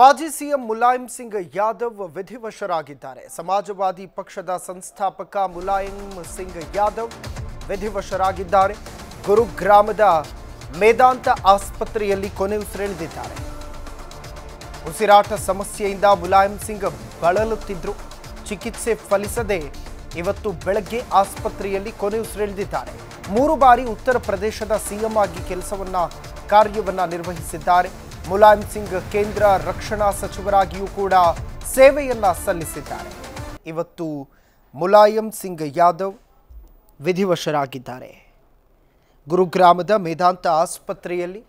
ಮಾಜಿ ಸಿಎಂ ಮುಲಾಯಂ ಸಿಂಗ್ ಯಾದವ್ ವಿಧಿವಶರಾಗಿದ್ದಾರೆ. ಸಮಾಜವಾದಿ ಪಕ್ಷದ ಸಂಸ್ಥಾಪಕ ಮುಲಾಯಂ ಸಿಂಗ್ ಯಾದವ್ ವಿಧಿವಶರಾಗಿದ್ದಾರೆ. ಗುರುಗ್ರಾಮದ ಮೇದಾಂತ ಆಸ್ಪತ್ರೆಯಲ್ಲಿ ಕೊನೆಯುಸಿರೆಳೆದಿದ್ದಾರೆ. ಉಸಿರಾಟ ಸಮಸ್ಯೆಯಿಂದ ಮುಲಾಯಂ ಸಿಂಗ್ ಬಳಲುತ್ತಿದ್ದರು. ಚಿಕಿತ್ಸೆ ಫಲಿಸದೆ ಇವತ್ತು ಬೆಳಗ್ಗೆ ಆಸ್ಪತ್ರೆಯಲ್ಲಿ ಕೊನೆಯುಸಿರೆಳೆದಿದ್ದಾರೆ. 3 ಬಾರಿ ಉತ್ತರ ಪ್ರದೇಶದ ಸಿಎಂ ಆಗಿ ಕಾರ್ಯವನ್ನ ನಿರ್ವಹಿಸಿದ್ದಾರೆ. मुलायम सिंग केंद्र रक्षणा सचिवरागियू कूड सेवेयन्न सल्लिसिद्दारे. इवत्तु मुलायम सिंग यादव विधिवशरागिद्दारे. गुरुग्रामद मेदांत आस्पत्रेयल्लि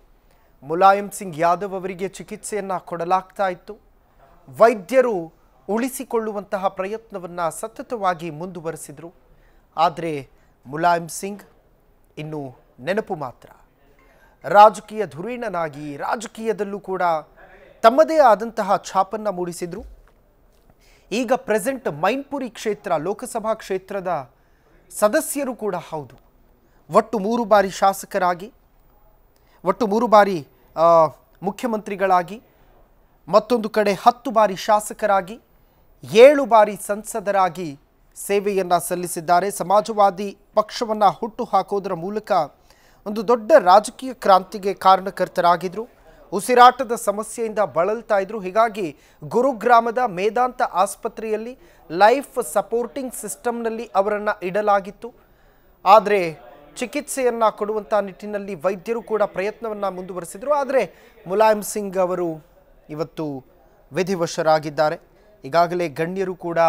मुलायम सिंग यादव अवरिगे चिकित्सेयन्न कोडलाग्ता इत्तु. वैद्यरु उळिसिकोळ्ळुवंत प्रयत्नवन्न सततवागि मुंदुवरेसिदरु. आदरे मुलायम सिंग इन्नु नेनपु मात्र. ರಾಜಕೀಯ ಧುರೀಣನಾಗಿ ರಾಜಕೀಯದಲ್ಲೂ ಕೂಡ ತಮ್ಮದೇ ಆದಂತಹ ಛಾಪನ್ನ ಮೂಡಿಸಿದರು. ಈಗ ಪ್ರೆಸೆಂಟ್ ಮೈನ್ಪುರಿ ಕ್ಷೇತ್ರ ಲೋಕಸಭಾ ಕ್ಷೇತ್ರದ ಸದಸ್ಯರು ಕೂಡ ಹೌದು. ಒಟ್ಟು 3 ಬಾರಿ ಶಾಸಕರಾಗಿ, ಒಟ್ಟು 3 ಬಾರಿ ಮುಖ್ಯಮಂತ್ರಿಗಳಾಗಿ, ಮತ್ತೊಂದು ಕಡೆ 10 ಬಾರಿ ಶಾಸಕರಾಗಿ, 7 ಬಾರಿ ಸಂಸದರಾಗಿ ಸೇವೆಯನ್ನ ಸಲ್ಲಿಸಿದ್ದಾರೆ. ಸಮಾಜವಾದಿ ಪಕ್ಷವನ್ನ ಹುಟ್ಟು ಹಾಕೋದರ ಮೂಲಕ ಒಂದು ದೊಡ್ಡ ರಾಜಕೀಯ ಕ್ರಾಂತಿಗೆ ಕಾರಣಕರ್ತರಾಗಿದ್ದರು. ಉಸಿರಾಟದ ಸಮಸ್ಯೆಯಿಂದ ಬಳಲುತ್ತಾ ಇದ್ದರು. ಹೀಗಾಗಿ ಗುರುಗ್ರಾಮದ ಮೇದಾಂತ ಆಸ್ಪತ್ರೆಯಲ್ಲಿ ಲೈಫ್ ಸಪೋರ್ಟಿಂಗ್ ಸಿಸ್ಟಂನಲ್ಲಿ ಅವರನ್ನ ಇಡಲಾಗಿತ್ತು. ಆದರೆ ಚಿಕಿತ್ಸೆಯನ್ನ ಕೊಡುವಂತ ನಿಟ್ಟಿನಲ್ಲಿ ವೈದ್ಯರು ಕೂಡ ಪ್ರಯತ್ನವನ್ನ ಮುಂದುವರೆಸಿದರು. ಆದರೆ ಮುಲಾಯಂ ಸಿಂಗ್ ಅವರು ಇವತ್ತು ವಿಧಿವಶರಾಗಿದ್ದಾರೆ. ಈಗಾಗಲೇ ಗಣ್ಯರು ಕೂಡ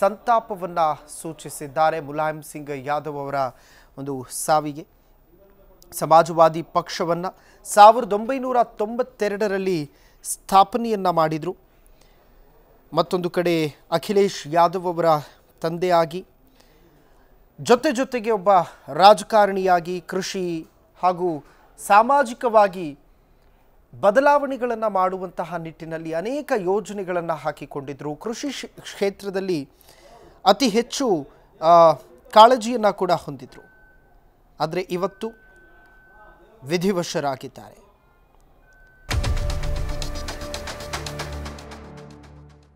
ಸಂತಾಪವನ್ನ ಸೂಚಿಸಿದ್ದಾರೆ ಮುಲಾಯಂ ಸಿಂಗ್ ಯಾದವ್ ಅವರ ಒಂದು ಸಾವಿಗೆ. ಸಮಾಜವಾದಿ ಪಕ್ಷವನ್ನ 1992ರಲ್ಲಿ ಸ್ಥಾಪನೆಯನ್ನ ಮಾಡಿದರು. ಮತ್ತೊಂದು ಕಡೆ ಅಖಿಲೇಶ್ ಯಾದವ್ ಅವರ ತಂದೆಯಾಗಿ, ಜೊತೆಗೆ ಒಬ್ಬ ರಾಜಕಾರಣಿಯಾಗಿ, ಕೃಷಿ ಹಾಗೂ ಸಾಮಾಜಿಕವಾಗಿ ಬದಲಾವಣೆಗಳನ್ನು ಮಾಡುವಂತಹ ನಿಟ್ಟಿನಲ್ಲಿ ಅನೇಕ ಯೋಜನೆಗಳನ್ನು ಹಾಕಿಕೊಂಡಿದ್ದರು. ಕೃಷಿ ಕ್ಷೇತ್ರದಲ್ಲಿ ಅತಿ ಹೆಚ್ಚು ಕಾಳಜಿಯನ್ನು ಕೂಡ ಹೊಂದಿದ್ದರು. ಆದರೆ ಇವತ್ತು ವಿಧಿವಶರಾಗಿದ್ದಾರೆ.